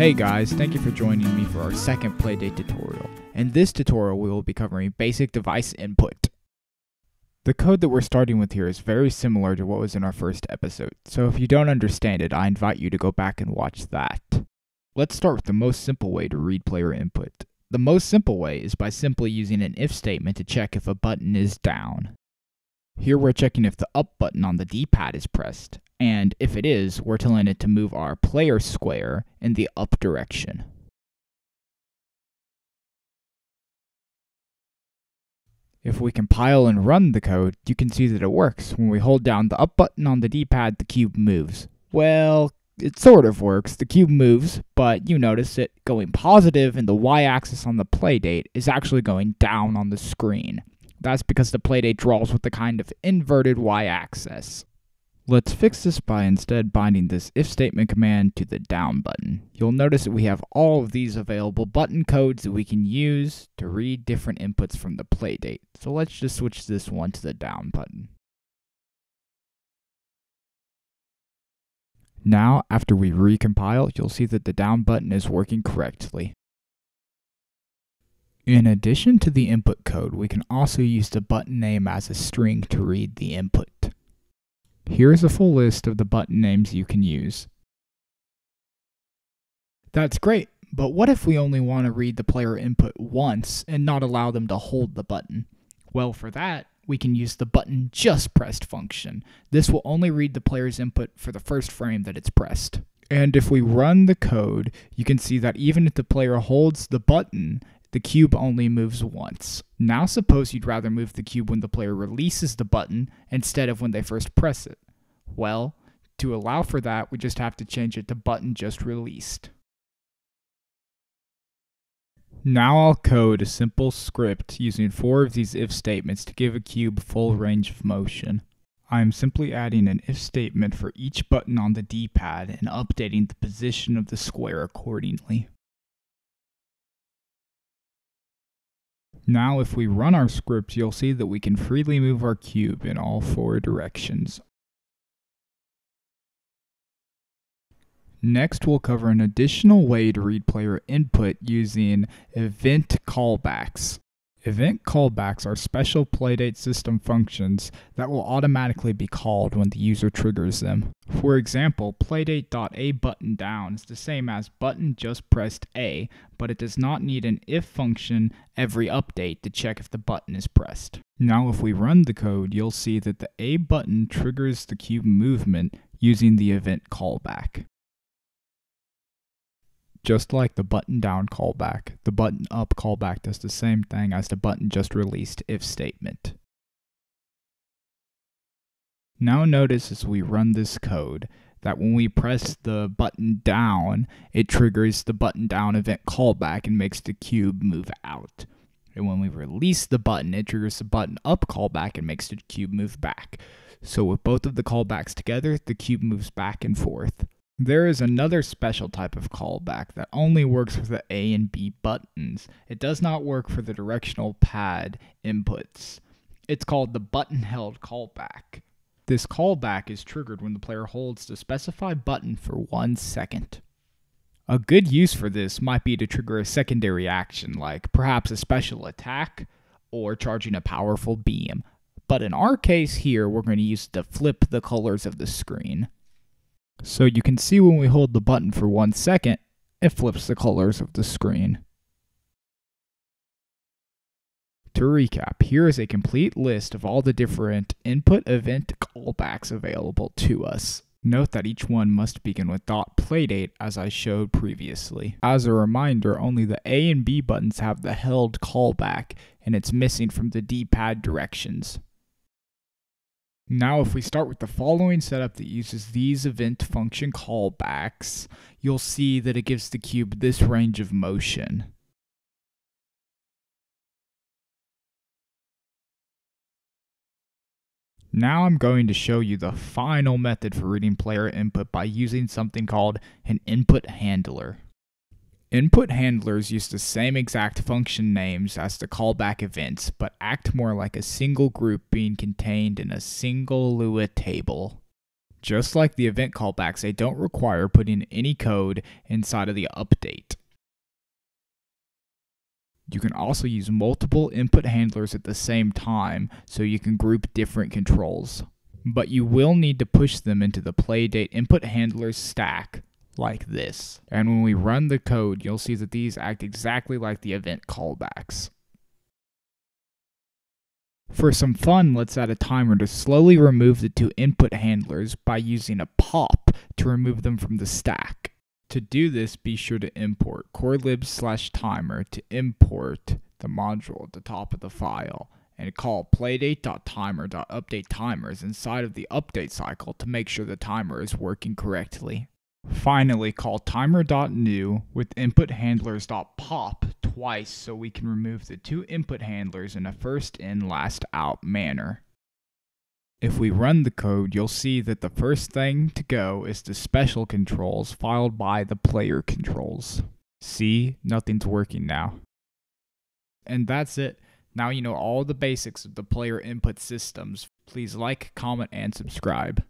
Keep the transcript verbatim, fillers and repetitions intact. Hey guys, thank you for joining me for our second Playdate tutorial. In this tutorial we will be covering basic device input. The code that we're starting with here is very similar to what was in our first episode, so if you don't understand it, I invite you to go back and watch that. Let's start with the most simple way to read player input. The most simple way is by simply using an if statement to check if a button is down. Here we're checking if the up button on the D-pad is pressed, and if it is, we're telling it to move our player square in the up direction. If we compile and run the code, you can see that it works. When we hold down the up button on the D-pad, the cube moves. Well, it sort of works. The cube moves, but you notice it going positive and the y-axis on the Playdate is actually going down on the screen. That's because the Playdate draws with the kind of inverted y-axis. Let's fix this by instead binding this if statement command to the down button. You'll notice that we have all of these available button codes that we can use to read different inputs from the Playdate. So let's just switch this one to the down button. Now, after we recompile, you'll see that the down button is working correctly. In addition to the input code, we can also use the button name as a string to read the input. Here is a full list of the button names you can use. That's great, but what if we only want to read the player input once and not allow them to hold the button? Well, for that, we can use the button just pressed function. This will only read the player's input for the first frame that it's pressed. And if we run the code, you can see that even if the player holds the button, the cube only moves once. Now suppose you'd rather move the cube when the player releases the button instead of when they first press it. Well, to allow for that, we just have to change it to button just released. Now I'll code a simple script using four of these if statements to give a cube full range of motion. I'm simply adding an if statement for each button on the D-pad and updating the position of the square accordingly. Now if we run our script, you'll see that we can freely move our cube in all four directions. Next we'll cover an additional way to read player input using event callbacks. Event callbacks are special Playdate system functions that will automatically be called when the user triggers them. For example, Playdate.aButtonDown is the same as button just pressed A, but it does not need an if function every update to check if the button is pressed. Now if we run the code, you'll see that the A button triggers the cube movement using the event callback. Just like the button down callback, the button up callback does the same thing as the button just released if statement. Now notice as we run this code that when we press the button down, it triggers the button down event callback and makes the cube move out. And when we release the button, it triggers the button up callback and makes the cube move back. So with both of the callbacks together, the cube moves back and forth. There is another special type of callback that only works for the A and B buttons. It does not work for the directional pad inputs. It's called the button held callback. This callback is triggered when the player holds the specified button for one second. A good use for this might be to trigger a secondary action, like perhaps a special attack or charging a powerful beam. But in our case here, we're going to use it to flip the colors of the screen. So you can see when we hold the button for one second, it flips the colors of the screen. To recap, here is a complete list of all the different input event callbacks available to us. Note that each one must begin with .playdate as I showed previously. As a reminder, only the A and B buttons have the held callback, and it's missing from the D-pad directions. Now if we start with the following setup that uses these event function callbacks, you'll see that it gives the cube this range of motion. Now I'm going to show you the final method for reading player input by using something called an input handler. Input handlers use the same exact function names as the callback events, but act more like a single group being contained in a single Lua table. Just like the event callbacks, they don't require putting any code inside of the update. You can also use multiple input handlers at the same time, so you can group different controls. But you will need to push them into the Playdate input handlers stack like this. And when we run the code, you'll see that these act exactly like the event callbacks. For some fun, let's add a timer to slowly remove the two input handlers by using a pop to remove them from the stack. To do this, be sure to import corelib slash timer to import the module at the top of the file, and call playdate.timer.updateTimers inside of the update cycle to make sure the timer is working correctly. Finally, call timer.new with input handlers.pop twice so we can remove the two input handlers in a first in, last out manner. If we run the code, you'll see that the first thing to go is the special controls followed by the player controls. See, nothing's working now. And that's it. Now you know all the basics of the player input systems. Please like, comment, and subscribe.